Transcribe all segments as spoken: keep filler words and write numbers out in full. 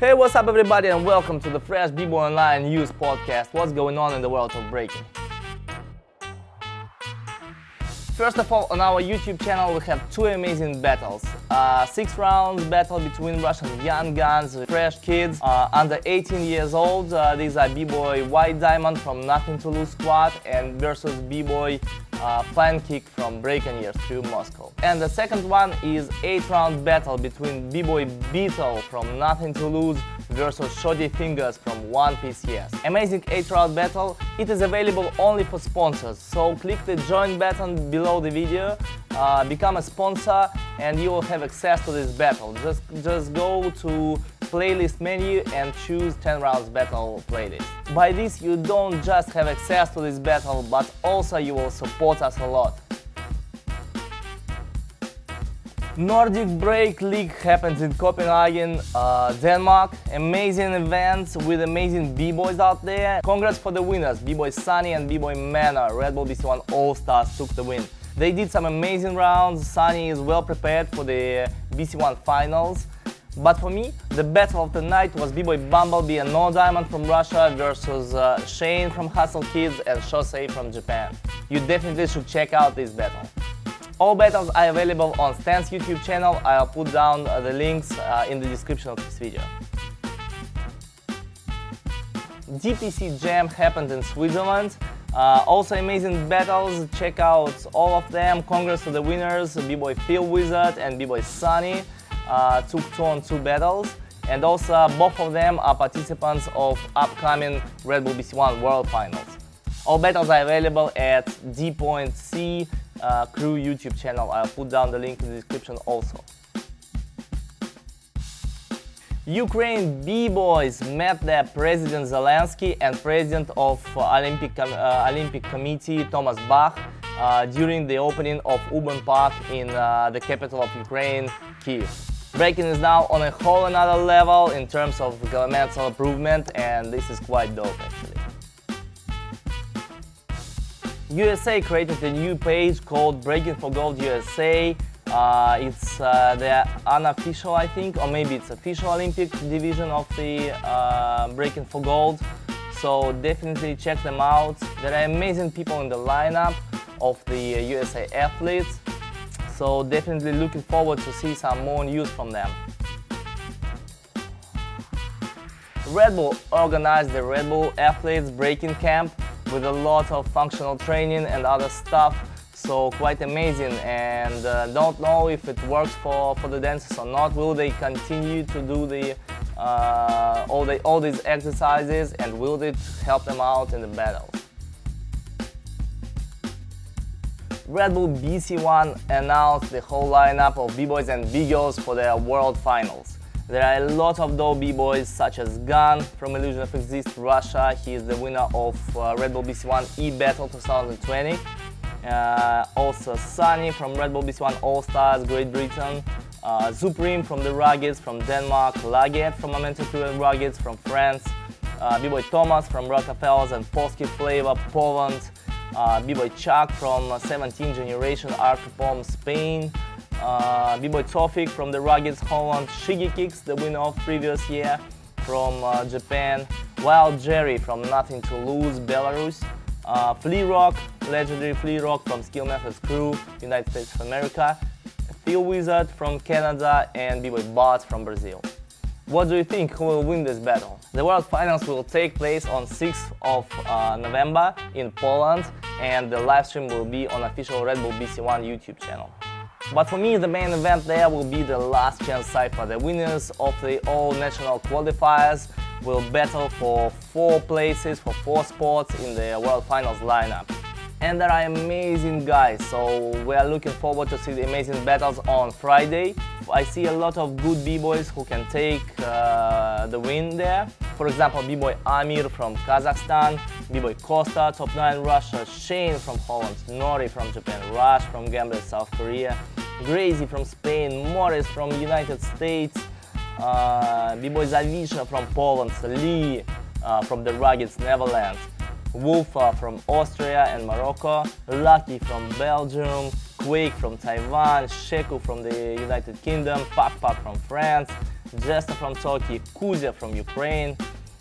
Hey, what's up everybody, and welcome to the Fresh B-Boy Online News Podcast. What's going on in the world of breaking? First of all, on our YouTube channel we have two amazing battles. Uh, six rounds battle between Russian young guns, fresh kids, uh, under eighteen years old. Uh, these are B-Boy White Diamond from Nothing to Lose Squad and versus B-Boy uh, Pankick from Breaking Years Two Moscow. And the second one is eight round battle between B-Boy Beetle from Nothing to Lose versus Shoddy Fingers from One Piece. Yes, amazing eight round battle. It is available only for sponsors, so click the join button below the video, uh, become a sponsor, and you will have access to this battle. Just, just go to playlist menu and choose ten rounds battle playlist. By this you don't just have access to this battle, but also you will support us a lot. Nordic Break League happens in Copenhagen, uh, Denmark. Amazing events with amazing B-Boys out there. Congrats for the winners, B-Boy Sunny and B-Boy Manor. Red Bull B C One All-Stars took the win. They did some amazing rounds. Sunny is well prepared for the B C One finals. But for me, the battle of the night was B-Boy Bumblebee and No Diamond from Russia versus uh, Shane from Hustle Kids and Shosei from Japan. You definitely should check out this battle. All battles are available on Stance YouTube channel. I'll put down the links uh, in the description of this video. D P C Jam happened in Switzerland. Uh, also amazing battles, check out all of them. Congrats to the winners, B-Boy Phil Wizard and B-Boy Sunny uh, took two on two battles. And also both of them are participants of upcoming Red Bull B C One World Finals. All battles are available at D C Uh, crew YouTube channel. I'll put down the link in the description also. Ukraine B-Boys met their President Zelensky and President of uh, Olympic, com uh, Olympic Committee Thomas Bach uh, during the opening of Uban Park in uh, the capital of Ukraine, Kyiv. Breaking is now on a whole another level in terms of governmental improvement, and this is quite dope actually. U S A created a new page called Breaking for Gold U S A. Uh, it's uh, the unofficial, I think, or maybe it's official Olympic division of the uh, Breaking for Gold. So definitely check them out. There are amazing people in the lineup of the U S A athletes. So definitely looking forward to see some more news from them. Red Bull organized the Red Bull Athletes Breaking Camp with a lot of functional training and other stuff, so quite amazing. And uh, don't know if it works for, for the dancers or not. Will they continue to do the, uh, all, the, all these exercises, and will it help them out in the battle? Red Bull B C One announced the whole lineup of B-Boys and B-Girls for their World Finals. There are a lot of dope B-Boys such as Gunn from Illusion of Exist, Russia. He is the winner of uh, Red Bull B C One E-Battle twenty twenty. Uh, also Sunny from Red Bull B C One All-Stars, Great Britain. Uh, Supreme from The Ruggeds from Denmark. Lage from Memento Crew and Ruggeds from France. Uh, B-Boy Thomas from Rockefellers and Polski Flavor, Poland. Uh, B-Boy Chuck from uh, seventeen Generation, Archipom, Spain. Uh, B-Boy Tofik from The Ruggeds, Holland. Shiggy Kicks, the winner of previous year, from uh, Japan. Wild Jerry from Nothing to Lose, Belarus. uh, Flea Rock, legendary Flea Rock from Skill Methods Crew, United States of America. Phil Wizard from Canada and B-Boy Bart from Brazil. What do you think? Who will win this battle? The World Finals will take place on sixth of uh, November in Poland, and the livestream will be on official Red Bull B C One YouTube channel. But for me, the main event there will be the last chance cipher. The winners of the all-national qualifiers will battle for four places, for four spots in the World Finals lineup. And there are amazing guys, so we are looking forward to see the amazing battles on Friday. I see a lot of good B-Boys who can take uh, the win there. For example, B-Boy Amir from Kazakhstan, B-Boy Costa, Top nine Russia, Shane from Holland, Nori from Japan, Rush from Gambia, South Korea, Grazy from Spain, Morris from United States, uh, B-Boy Zavisha from Poland, Lee uh, from the Ruggeds, Netherlands, Wolfa from Austria and Morocco, Lucky from Belgium, Quake from Taiwan, Sheku from the United Kingdom, Pak Pak from France, Zesta from Turkey, Kuzia from Ukraine,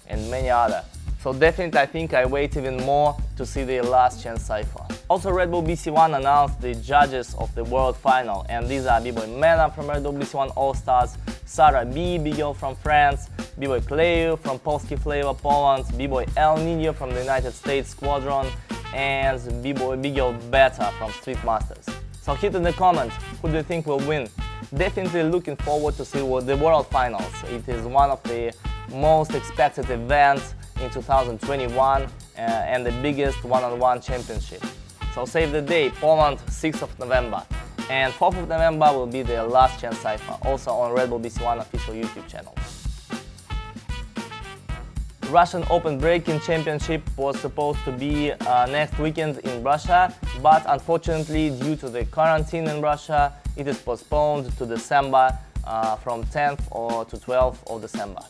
and many other. So definitely I think I wait even more to see the last chance cypher. Also Red Bull B C One announced the judges of the world final, and these are B-Boy Manor from Red Bull B C One All-Stars, Sarah B, Big Girl from France, B-Boy Player from Polski Flavor Poland, B-Boy El Nino from the United States Squadron, and B-Boy Big Girl Beta from Street Masters. So hit in the comments, who do you think will win? Definitely looking forward to see the World Finals. It is one of the most expected events in two thousand twenty-one uh, and the biggest one-on-one championship. So save the day, Poland, sixth of November. And fourth of November will be the last chance cypher, also on Red Bull B C One official YouTube channel. Russian Open Breaking Championship was supposed to be uh, next weekend in Russia, but unfortunately, due to the quarantine in Russia, it is postponed to December, uh, from tenth or to twelfth of December.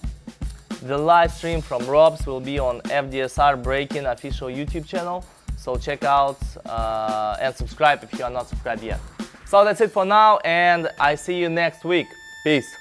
The live stream from Robs will be on F D S R Breaking official YouTube channel, so check out uh, and subscribe if you are not subscribed yet. So that's it for now, and I see you next week. Peace.